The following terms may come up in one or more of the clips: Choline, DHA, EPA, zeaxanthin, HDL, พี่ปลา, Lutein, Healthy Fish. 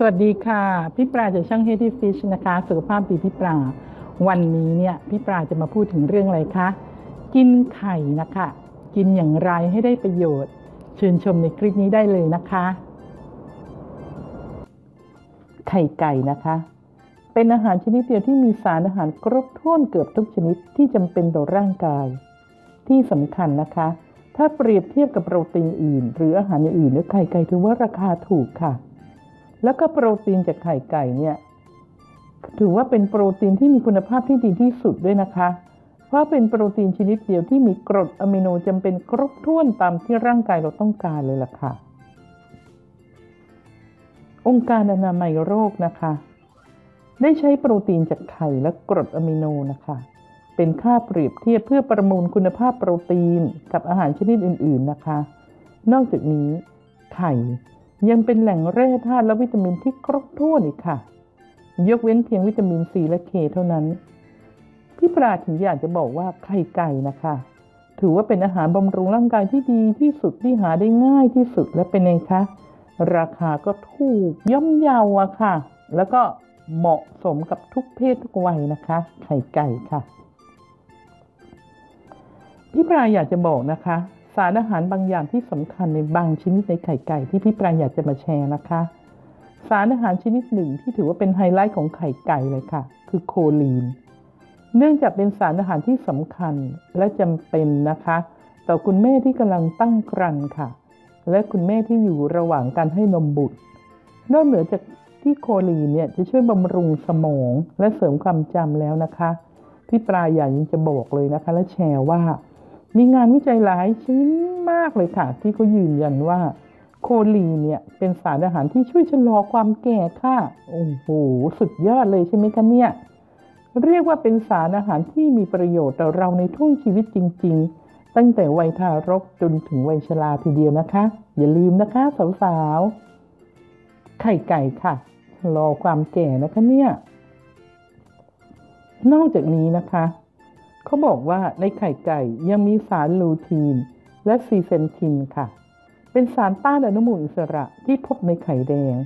สวัสดีค่ะพี่ปลาจากช่อง Healthy Fish นะคะสุขภาพดีพี่ปลาวันนี้เนี่ยพี่ปลาจะมาพูดถึงเรื่องอะไรคะกินไข่นะคะกินอย่างไรให้ได้ประโยชน์เชิญชมในคลิปนี้ได้เลยนะคะไข่ไก่นะคะเป็นอาหารชนิดเดียวที่มีสารอาหารครบถ้วนเกือบทุกชนิดที่จำเป็นต่อร่างกายที่สำคัญนะคะถ้าเปรียบเทียบกับโปรตีนอื่นหรืออาหารอื่นไข่ไก่ถือว่าราคาถูกค่ะแล้วก็โปรตีนจากไข่ไก่เนี่ยถือว่าเป็นโปรตีนที่มีคุณภาพที่ดีที่สุดด้วยนะคะเพราะเป็นโปรตีนชนิดเดียวที่มีกรดอะมิโนจำเป็นครบถ้วนตามที่ร่างกายเราต้องการเลยล่ะค่ะองค์การอนามัยโลกนะคะได้ใช้โปรตีนจากไข่และกรดอะมิโนนะคะเป็นค่าเปรียบเทียบเพื่อประมูลคุณภาพโปรตีนกับอาหารชนิดอื่นๆนะคะนอกจากนี้ไข่ยังเป็นแหล่งแร่ธาตุและวิตามินที่ครบถ้วนอีกค่ะยกเว้นเพียงวิตามินซีและเคเท่านั้นพี่ปราถึงอยากจะบอกว่าไข่ไก่นะคะถือว่าเป็นอาหารบำรุงร่างกายที่ดีที่สุดที่หาได้ง่ายที่สุดและเป็นไงคะราคาก็ถูกย่อมเยาอะค่ะแล้วก็เหมาะสมกับทุกเพศทุกวัยนะคะไข่ไก่ค่ะพี่ปราอยากจะบอกนะคะสารอาหารบางอย่างที่สำคัญในบางชนิดในไข่ไก่ที่พี่ปราอยากจะมาแชร์นะคะสารอาหารชนิดหนึ่งที่ถือว่าเป็นไฮไลท์ของไข่ไก่เลยค่ะคือโคลีนเนื่องจากเป็นสารอาหารที่สำคัญและจำเป็นนะคะต่อคุณแม่ที่กำลังตั้งครรภ์ค่ะและคุณแม่ที่อยู่ระหว่างการให้นมบุตรนอกเหนือจากที่โคลีนเนี่ยจะช่วยบำรุงสมองและเสริมความจำแล้วนะคะพี่ปราอยากจะบอกเลยนะคะและแชร์ว่ามีงานวิจัยหลายชิ้นมากเลยค่ะที่เขายืนยันว่าโคลีนเนี่ยเป็นสารอาหารที่ช่วยชะลอความแก่ค่ะโอ้โหสุดยอดเลยใช่ไหมคะเนี่ยเรียกว่าเป็นสารอาหารที่มีประโยชน์ต่อเราในช่วงชีวิตจริงๆตั้งแต่วัยทารกจนถึงวัยชราทีเดียวนะคะอย่าลืมนะคะสาวๆไข่ไก่ค่ะชะลอความแก่นะคะเนี่ยนอกจากนี้นะคะเขาบอกว่าในไข่ไก่ยังมีสารลูทีนและซีเซนทินค่ะเป็นสารต้านอนุมูลอิสระที่พบในไข่แดง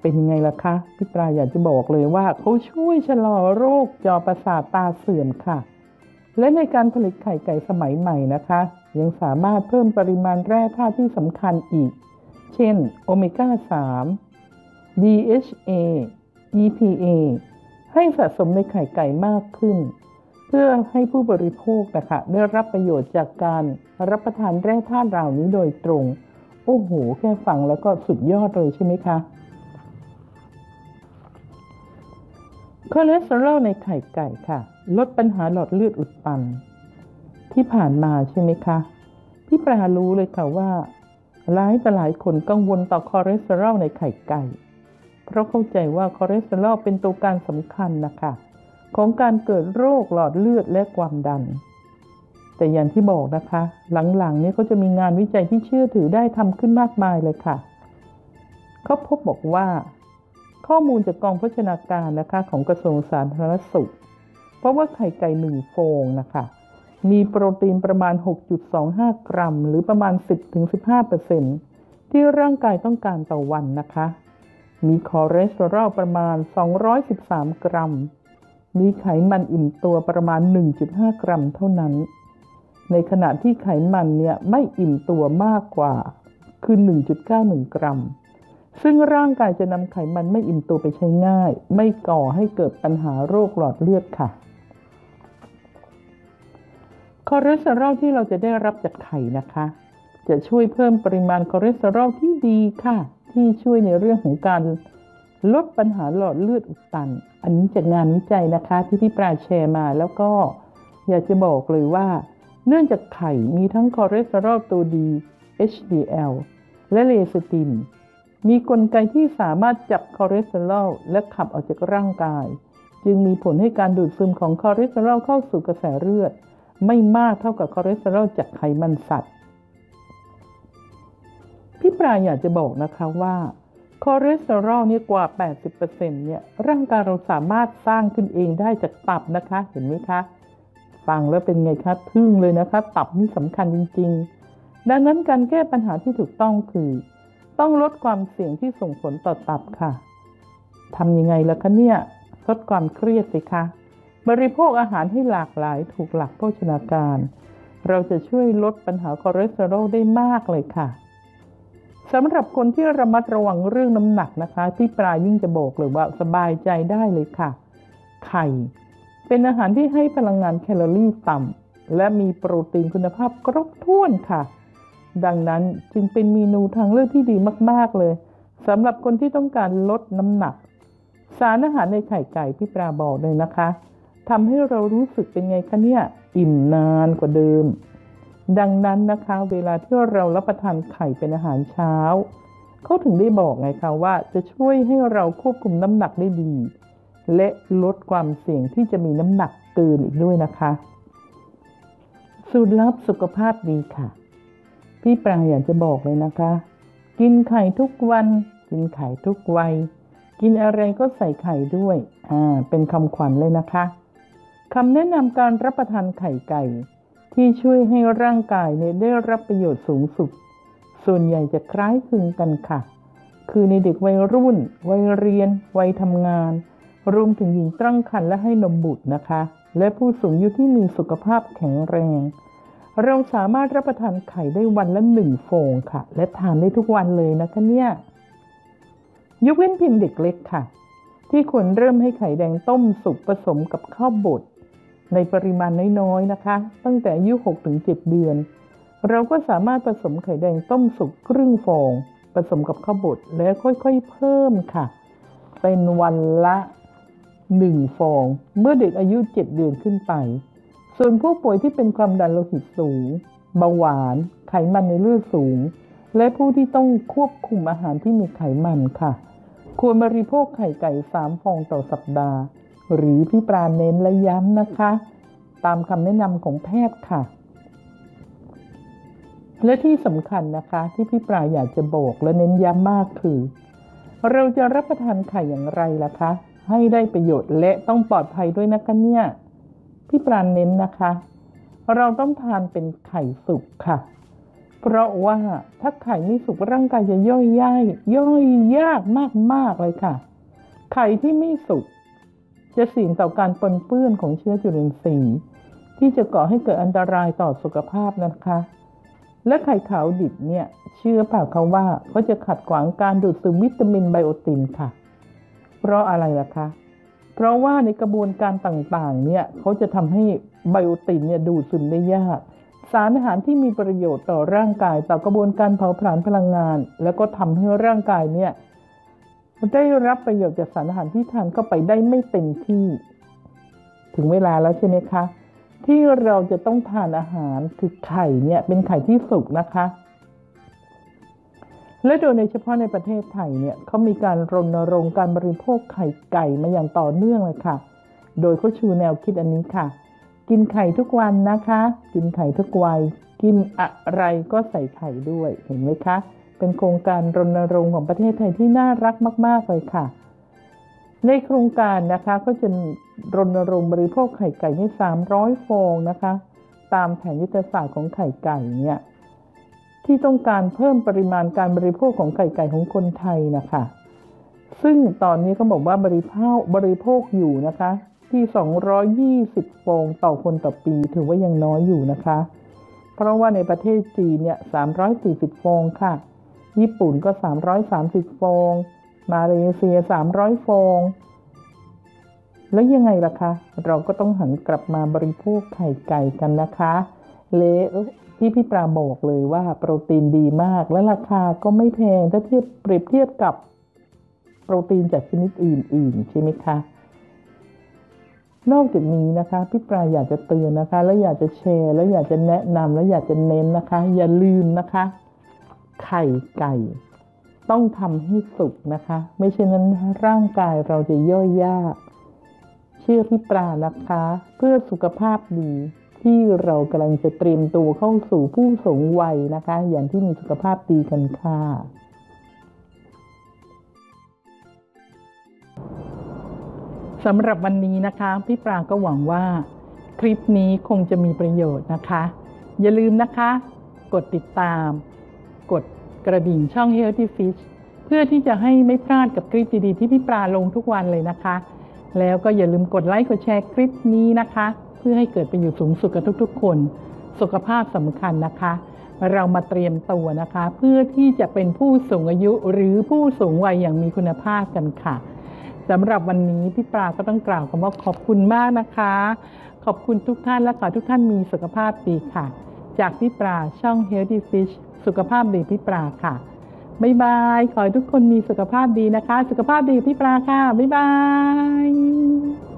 เป็นไงล่ะคะพี่ปลาอยากจะบอกเลยว่าเขาช่วยชะลอโรคจอประสาทตาเสื่อมค่ะและในการผลิตไข่ไก่สมัยใหม่นะคะยังสามารถเพิ่มปริมาณแร่ธาตุที่สำคัญอีกเช่นโอเมก้า 3 DHA EPA ให้สะสมในไข่ไก่มากขึ้นเพื่อให้ผู้บริโภคนะคะได้รับประโยชน์จากการรับประทานแร่ธาตุเหล่านี้โดยตรงโอ้โหแค่ฟังแล้วก็สุดยอดเลยใช่ไหมคะคอเลสเตอรอลในไข่ไก่ค่ะลดปัญหาหลอดเลือดอุดตันที่ผ่านมาใช่ไหมคะพี่ปรารู้เลยค่ะว่าหลายต่อหลายคนกังวลต่อคอเลสเตอรอลในไข่ไก่เพราะเข้าใจว่าคอเลสเตอรอลเป็นตัวการสำคัญนะคะของการเกิดโรคหลอดเลือดและความดันแต่อย่างที่บอกนะคะหลังๆนี้ก็จะมีงานวิจัยที่เชื่อถือได้ทำขึ้นมากมายเลยค่ะเขาพบบอกว่าข้อมูลจากกองโภชนาการนะคะของกระทรวงสาธารณสุขเพราะว่าไข่ไก่1ฟองนะคะมีโปรตีนประมาณ 6.25 กรัมหรือประมาณ 10-15% ที่ร่างกายต้องการต่อวันนะคะมีคอเลสเตอรอลประมาณ213กรัมมีไขมันอิ่มตัวประมาณ 1.5 กรัมเท่านั้นในขณะที่ไขมันเนี่ยไม่อิ่มตัวมากกว่าคือ 1.91 กรัมซึ่งร่างกายจะนำไขมันไม่อิ่มตัวไปใช้ง่ายไม่ก่อให้เกิดปัญหาโรคหลอดเลือดค่ะคอเลสเตอรอลที่เราจะได้รับจากไข่นะคะจะช่วยเพิ่มปริมาณคอเลสเตอรอลที่ดีค่ะที่ช่วยในเรื่องของการลดปัญหาหลอดเลือดอุดตันอันนี้จากงานวิจัยนะคะที่พี่ปราแชร์มาแล้วก็อยากจะบอกเลยว่าเนื่องจากไข่มีทั้งคอเลสเตอรอลตัวดี HDL และเลสเตอรอลมีกลไกที่สามารถจับคอเลสเตอรอลและขับออกจากร่างกายจึงมีผลให้การดูดซึมของคอเลสเตอรอลเข้าสู่กระแสเลือดไม่มากเท่ากับคอเลสเตอรอลจากไขมันสัตว์พี่ปราอยากจะบอกนะคะว่าคอเลสเตอรอลนี่กว่า 80% เนี่ยร่างกายเราสามารถสร้างขึ้นเองได้จากตับนะคะเห็นไหมคะฟังแล้วเป็นไงคะทึ่งเลยนะคะตับนี่สำคัญจริงๆดังนั้นการแก้ปัญหาที่ถูกต้องคือ ต้องลดความเสี่ยงที่ส่งผลต่อตับค่ะทำยังไงล่ะคะเนี่ยลดความเครียดสิคะบริโภคอาหารให้หลากหลายถูกหลักโภชนาการเราจะช่วยลดปัญหาคอเลสเตอรอลได้มากเลยค่ะสำหรับคนที่ระมัดระวังเรื่องน้ำหนักนะคะพี่ปลายิ่งจะบอกเลยว่าสบายใจได้เลยค่ะไข่เป็นอาหารที่ให้พลังงานแคลอรี่ต่ำและมีโปรตีนคุณภาพครบถ้วนค่ะดังนั้นจึงเป็นเมนูทางเลือกที่ดีมากๆเลยสำหรับคนที่ต้องการลดน้ำหนักสารอาหารในไข่ไก่พี่ปลาบอกเลยนะคะทำให้เรารู้สึกเป็นไงคะเนี่ยอิ่มนานกว่าเดิมดังนั้นนะคะเวลาที่เรารับประทานไข่เป็นอาหารเช้าเขาถึงได้บอกไงคะว่าจะช่วยให้เราควบคุมน้ำหนักได้ดีและลดความเสี่ยงที่จะมีน้ำหนักเกินอีกด้วยนะคะสูตรลับสุขภาพดีค่ะพี่ปลาอยากจะบอกเลยนะคะกินไข่ทุกวันกินไข่ทุกวัยกินอะไรก็ใส่ไข่ด้วยเป็นคำขวัญเลยนะคะคำแนะนำการรับประทานไข่ไก่ที่ช่วยให้ร่างกายเนี่ยได้รับประโยชน์สูงสุดส่วนใหญ่จะคล้ายคลึงกันค่ะคือในเด็กวัยรุ่นวัยเรียนวัยทำงานรวมถึงหญิงตั้งครรภ์และให้นมบุตรนะคะและผู้สูงอายุที่มีสุขภาพแข็งแรงเราสามารถรับประทานไข่ได้วันละ1 ฟองค่ะและทานได้ทุกวันเลยนะคะเนี่ยยกเว้นเพียงเด็กเล็กค่ะที่ควรเริ่มให้ไข่แดงต้มสุกผสมกับข้าวบดในปริมาณน้อยๆนะคะตั้งแต่อายุ 6-7 เดือนเราก็สามารถผสมไข่แดงต้มสุกครึ่งฟองผสมกับข้าวบดแล้วค่อยๆเพิ่มค่ะเป็นวันละ1 ฟองเมื่อเด็กอายุ7 เดือนขึ้นไปส่วนผู้ป่วยที่เป็นความดันโลหิตสูงเบาหวานไขมันในเลือดสูงและผู้ที่ต้องควบคุมอาหารที่มีไขมันค่ะควรบริโภคไข่ไก่3 ฟองต่อสัปดาห์หรือพี่ปลาเน้นและย้ำนะคะตามคำแนะนำของแพทย์ค่ะและที่สำคัญนะคะที่พี่ปลาอยากจะบอกและเน้นย้ำมากคือเราจะรับประทานไข่อย่างไรล่ะคะให้ได้ประโยชน์และต้องปลอดภัยด้วยนะคะเนี่ยพี่ปลาเน้นนะคะเราต้องทานเป็นไข่สุกค่ะเพราะว่าถ้าไข่ไม่สุกร่างกายจะย่อยยากมากๆเลยค่ะไข่ที่ไม่สุกจะเสี่ยงต่อการปนเปื้อนของเชื้อจุลินทรีย์ที่จะก่อให้เกิดอันตรายต่อสุขภาพนะคะและไข่ขาวดิบเนี่ยเชื่อเปล่าคะว่าก็จะขัดขวางการดูดซึมวิตามินไบโอตินค่ะเพราะอะไรล่ะคะเพราะว่าในกระบวนการต่างๆเนี่ยเขาจะทำให้ไบโอตินเนี่ยดูดซึมได้ยากสารอาหารที่มีประโยชน์ต่อร่างกายต่อกระบวนการเผาผลาญพลังงานแล้วก็ทำให้ร่างกายเนี่ยได้รับประโยชน์จากสารอาหารที่ทานเข้าไปได้ไม่เต็มที่ถึงเวลาแล้วใช่ไหมคะที่เราจะต้องทานอาหารคือไข่เนี่ยเป็นไข่ที่สุกนะคะและโดยเฉพาะในประเทศไทยเนี่ยเขามีการรณรงค์การบริโภคไข่ไก่มาอย่างต่อเนื่องเลยค่ะโดยเขาชูแนวคิดอันนี้ค่ะกินไข่ทุกวันนะคะกินไข่ทุกวัยกินอะไรก็ใส่ไข่ด้วยเห็นไหมคะเป็นโครงการรณรงค์ของประเทศไทยที่น่ารักมากๆเลยค่ะในโครงการนะคะก็จะรณรงค์บริโภคไข่ไก่ให้300 ฟองนะคะตามแผนยุทธศาสตร์ของไข่ไก่เนี่ยที่ต้องการเพิ่มปริมาณการบริโภคของไข่ไก่ของคนไทยนะคะซึ่งตอนนี้เขาบอกว่าบริโภคอยู่นะคะที่220 ฟองต่อคนต่อปีถือว่ายังน้อยอยู่นะคะเพราะว่าในประเทศจีนเนี่ย340 ฟองค่ะญี่ปุ่นก็330 ฟองมาเลเซีย300 ฟองแล้วยังไงล่ะคะเราก็ต้องหันกลับมาบริโภคไข่ไก่กันนะคะและที่พี่ปลาบอกเลยว่าโปรตีนดีมากและราคาก็ไม่แพงถ้าเปรียบเทียบกับโปรตีนจากชนิดอื่นใช่ไหมคะนอกจากนี้นะคะพี่ปลาอยากจะเตือนนะคะและอยากจะแชร์และอยากจะแนะนำและอยากจะเน้นนะคะอย่าลืมนะคะไข่ไก่ต้องทำให้สุกนะคะไม่เช่นนั้นร่างกายเราจะย่อยยากเชื่อพี่ปลานะคะเพื่อสุขภาพดีที่เรากำลังจะเตรียมตัวเข้าสู่ผู้สูงวัยนะคะอย่างที่มีสุขภาพดีกันค่ะสำหรับวันนี้นะคะพี่ปลาก็หวังว่าคลิปนี้คงจะมีประโยชน์นะคะอย่าลืมนะคะกดติดตามกด กระดิ่งช่อง Healthy Fish เพื่อที่จะให้ไม่พลาดกับคลิปดีๆที่พี่ปลาลงทุกวันเลยนะคะแล้วก็อย่าลืมกดไลค์กดแชร์คลิปนี้นะคะเพื่อให้เกิดประโยชน์สูงสุดกับทุกๆคนสุขภาพสำคัญนะคะเรามาเตรียมตัวนะคะเพื่อที่จะเป็นผู้สูงอายุหรือผู้สูงวัยอย่างมีคุณภาพกันค่ะสำหรับวันนี้พี่ปลาก็ต้องกล่าวคำว่าขอบคุณมากนะคะขอบคุณทุกท่านและขอทุกท่านมีสุขภาพดีค่ะจากพี่ปลาช่อง Healthy Fish สุขภาพดีพี่ปลาค่ะบ๊ายบายขอให้ทุกคนมีสุขภาพดีนะคะสุขภาพดีพี่ปลาค่ะบ๊ายบาย